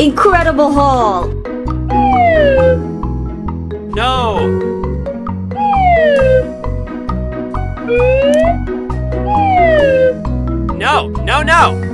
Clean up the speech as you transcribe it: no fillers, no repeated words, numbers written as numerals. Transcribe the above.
Incredible haul. No. No, no, no.